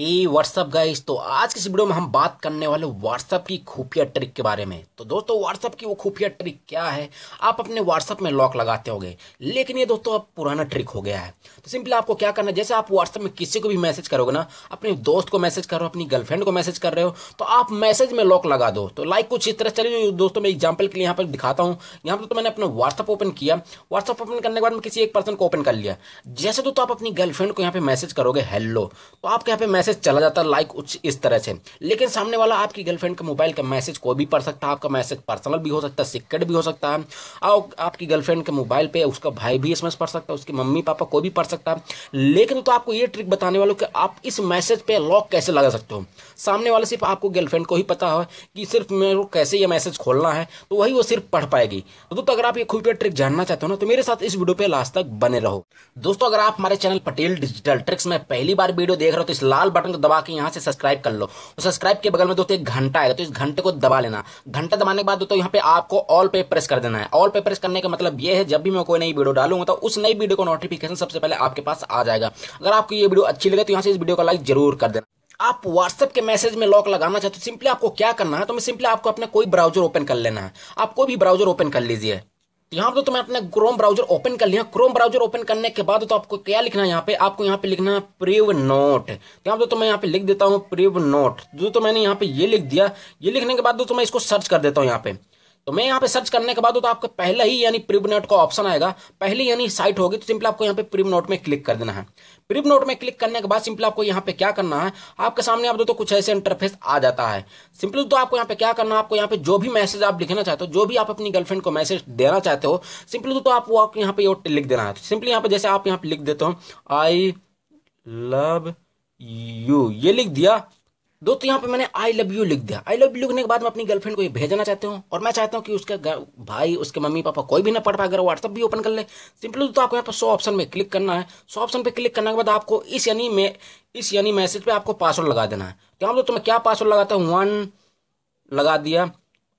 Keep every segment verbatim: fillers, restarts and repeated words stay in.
हे WhatsApp guys, तो आज की इस वीडियो में हम बात करने वाले व्हाट्सअप की खुफिया ट्रिक के बारे में। तो दोस्तों व्हाट्सअप की वो खुफिया ट्रिक क्या है? आप अपने व्हाट्सअप में लॉक लगाते होगे, लेकिन ये दोस्तों अब पुराना ट्रिक हो गया है। तो सिंपली आपको क्या करना है, जैसे आप व्हाट्सअप में किसी को भी मैसेज करोगे ना, अपने दोस्त को मैसेज कर रहे हो, अपनी गर्लफ्रेंड को मैसेज कर रहे हो, तो आप मैसेज में लॉक लगा दो। तो लाइक कुछ इस तरह, चलिए दोस्तों मैं एग्जाम्पल के लिए यहाँ पर दिखाता हूँ। यहाँ पर तो मैंने अपना व्हाट्सअप ओपन किया। व्हाट्सअप ओपन करने के बाद मैं किसी एक पर्सन को ओपन कर लिया। जैसे दोस्तों आप अपनी गर्लफ्रेंड को यहाँ पे मैसेज करोगे हेलो, तो आपके यहाँ पे मैसेज चला जाता है लाइक उस इस तरह से। लेकिन सामने वाला आपकी गर्लफ्रेंड का मोबाइल का मैसेज कोई भी पढ़ सकता है। आपका मैसेज पर्सनल भी हो सकता है, सीक्रेट भी हो सकता है, और आपकी गर्लफ्रेंड के मोबाइल पे उसका भाई भी एसएमएस पढ़ सकता है, उसके मम्मी पापा कोई भी पढ़ सकता है। लेकिन तो आपको ये ट्रिक बताने वालों कि आप इस मैसेज पे लॉक कैसे लगा सकते हो। सामने वाले सिर्फ आपको गर्लफ्रेंड को ही पता है कि सिर्फ मेरे को कैसे ये मैसेज खोलना है, तो वही वो सिर्फ पढ़ पाएगी। तो अगर आप ये खुफिया ट्रिक जानना चाहते हो ना, तो मेरे साथ इस वीडियो पे लास्ट तक बने रहो। दोस्तों अगर आप हमारे चैनल पटेल डिजिटल ट्रिक्स में पहली बार वीडियो देख रहे हो, तो इस लाल बटन को दबा के यहाँ से सब्सक्राइब कर लो। तो सब्सक्राइब के बगल में दोस्तों एक घंटा आएगा, तो इस घंटे को दबा लेना। घंटा दबाने के बाद दोस्तों यहाँ पे आपको ऑल पे प्रेस कर देना है। ऑल पे प्रेस करने का मतलब यह है, जब भी मैं कोई नई वीडियो डालूंगा तो उस नई वीडियो का नोटिफिकेशन सबसे पहले आपके पास आ जाएगा। अगर आपको ये वीडियो अच्छी लगे तो यहाँ से इस वीडियो को लाइक जरूर कर देना। आप व्हाट्सएप के मैसेज में लॉक लगाना चाहते हो, सिंपली आपको क्या करना है, तो मैं सिंपली आपको अपना कोई ब्राउजर ओपन कर लेना है। आप कोई भी ब्राउजर ओपन कर लीजिए। यहाँ पर तो मैं अपना क्रोम ब्राउजर ओपन कर लिया। क्रोम ब्राउजर ओपन करने के बाद तो आपको क्या लिखना है, यहाँ पे आपको यहाँ पे लिखना है प्रिवनोट। यहाँ पर तो मैं यहाँ पे लिख देता हूँ प्रिवनोट। जो तो मैंने यहाँ पे ये लिख दिया। ये लिखने के बाद दोस्तों मैं इसको सर्च कर देता हूँ यहाँ पे। तो मैं यहाँ पे सर्च करने के बाद तो आपका पहला ही यानी प्रिवनोट का ऑप्शन आएगा, पहली यानी साइट होगी। तो सिंपली आपको यहाँ पे प्रिवनोट में क्लिक कर देना है। प्रिवनोट में क्लिक करने के बाद सिंपली आपको यहाँ पे क्या करना है, आपके सामने आप दोस्तों कुछ ऐसे इंटरफेस आ जाता है। सिंपली तो आपको यहाँ पे क्या करना है, आपको यहाँ पे जो भी मैसेज आप लिखना चाहते हो, जो भी आप अपनी गर्लफ्रेंड को मैसेज देना चाहते हो, सिंपली तो आप यहाँ पे लिख देना है। सिंपली यहाँ पे जैसे आप यहाँ पे लिख देते हो आई लव यू, ये लिख दिया दोस्तों। यहाँ पे मैंने आई लव यू लिख दिया। आई लव यू लिखने के बाद मैं अपनी गर्लफ्रेंड को ये भेजना चाहता हूँ, और मैं चाहता हूँ कि उसके भाई उसके मम्मी पापा कोई भी ना पढ़ पाए, अगर व्हाट्सअप भी ओपन कर ले। सिंपली तो आपको यहाँ पर सौ ऑप्शन में क्लिक करना है। सौ ऑप्शन पे क्लिक करने के बाद आपको इस यानी में इस यानी मैसेज पे आपको पासवर्ड लगा देना है। तो यहाँ पर तो मैं क्या पासवर्ड लगाता हूँ, वन लगा दिया,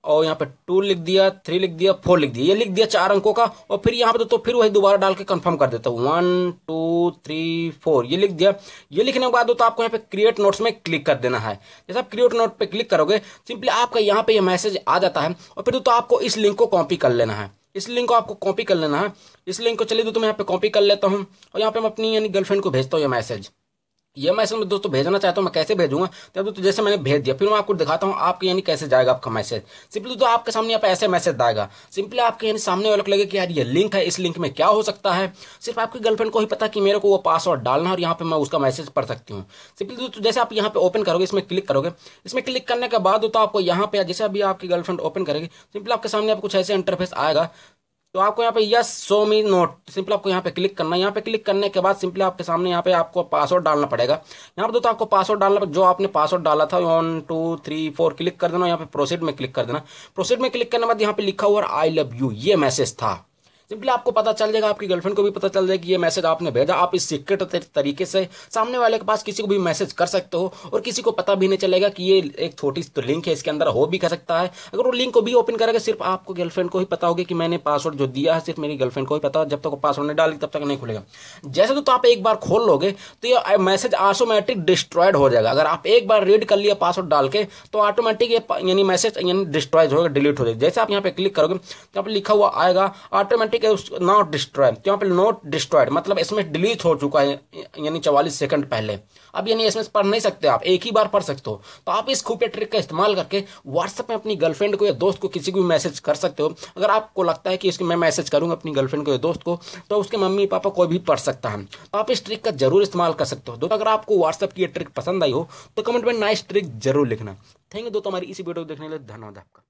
और यहाँ पे टू लिख दिया, थ्री लिख दिया, फोर लिख दिया, ये लिख दिया चार अंकों का। और फिर यहाँ पे तो फिर वही दोबारा डाल के कंफर्म कर देता हूँ, वन टू थ्री फोर, ये लिख दिया। ये लिखने के बाद तो आपको यहाँ पे क्रिएट नोट्स में क्लिक कर देना है। जैसे आप क्रिएट नोट पे क्लिक करोगे, सिंपली आपका यहाँ पे ये यह मैसेज आ जाता है। और फिर तो आपको इस लिंक को कॉपी कर लेना है। इस लिंक को आपको कॉपी कर लेना है। इस लिंक को चलिए दोस्तों मैं यहाँ पे कॉपी कर लेता हूँ, और यहाँ पे मैं अपनी यानी गर्लफ्रेंड को भेजता हूँ ये मैसेज। ये मैसेज मैं दोस्तों भेजना चाहता हूँ, मैं कैसे भेजूंगा, तब तो जैसे मैंने भेज दिया। फिर मैं आपको दिखाता हूँ आपके यानी कैसे जाएगा आपका मैसेज। सिंपली तो आपके सामने यहाँ पे ऐसे मैसेज आएगा। सिंपली आपके यानी सामने वाले को लगे कि यार ये लिंक है, इस लिंक में क्या हो सकता है। सिर्फ आपकी गर्लफ्रेंड को ही पता कि मेरे को वो पासवर्ड डालना है, और यहाँ पे मैं उसका मैसेज पढ़ सकती हूँ। सिंपली दोस्तों जैसे आप यहाँ पे ओपन करोगे, इसमें क्लिक करोगे, इसमें क्लिक करने के बाद तो आपको यहाँ पे जैसे अभी आपकी गर्लफ्रेंड ओपन करेगी, सिंपली आपके सामने आपको कुछ ऐसे इंटरफेस आएगा। तो आपको यहाँ पे yes show me note, simple आपको यहाँ पे क्लिक करना है। यहाँ पे क्लिक करने के बाद सिंपली आपके सामने यहाँ पे आपको पासवर्ड डालना पड़ेगा। यहाँ पे दोस्तों आपको पासवर्ड डालना, जो आपने पासवर्ड डाला था one two three four click कर देना। यहाँ पे प्रोसीड में क्लिक कर देना। प्रोसीड में क्लिक करने के बाद यहाँ पे लिखा हुआ आई लव यू, ये मैसेज था। सिंपली आपको पता चल जाएगा, आपकी गर्लफ्रेंड को भी पता चल जाएगा कि ये मैसेज आपने भेजा। आप इस सीक्रेट तरीके से सामने वाले के पास किसी को भी मैसेज कर सकते हो, और किसी को पता भी नहीं चलेगा कि ये एक छोटी सी तो लिंक है, इसके अंदर हो भी कर सकता है। अगर वो लिंक को भी ओपन करेगा, सिर्फ आपको गर्लफ्रेंड को ही पता होगा कि मैंने पासवर्ड जो दिया है सिर्फ मेरी गर्लफ्रेंड को ही पता है। जब तक वो पासवर्ड नहीं डालेगी तब तक नहीं खुलेगा। जैसे तो, तो आप एक बार खोल लोगे तो ये मैसेज ऑटोमेटिक डिस्ट्रॉयड हो जाएगा। अगर आप एक बार रीड कर लिया पासवर्ड डाल के, तो ऑटोमेटिक यानी मैसेज यानी डिस्ट्रॉयड होगा, डिलीट हो जाएगा। जैसे आप यहाँ पे क्लिक करोगे, यहाँ पर लिखा हुआ आएगा ऑटोमेटिक नॉट डिस्ट्रॉयड। यहाँ पे नॉट डिस्ट्रॉयड मतलब इसमें डिलीट हो चुका है यानी चवालीस सेकंड पहले। अब यानी इसमें पढ़ नहीं सकते, आप एक ही बार पढ़ सकते हो। तो आप इस खुफिया ट्रिक का इस्तेमाल करके व्हाट्सएप में अपनी गर्लफ्रेंड को या दोस्त को किसी को भी मैसेज कर सकते हो। अगर आपको लगता है कि इसको मैं मैसेज करूंगा अपनी गर्लफ्रेंड को या दोस्त को, तो उसके मम्मी पापा कोई भी पढ़ सकता है। तो आप इस ट्रिक का जरूर इस्तेमाल कर सकते हो। दोस्तों अगर आपको व्हाट्सएप की यह ट्रिक पसंद आई हो, तो कमेंट में नाइस ट्रिक जरूर लिखना। थैंक यू दोस्तों, हमारी इसी वीडियो को देखने के लिए धन्यवाद आपका।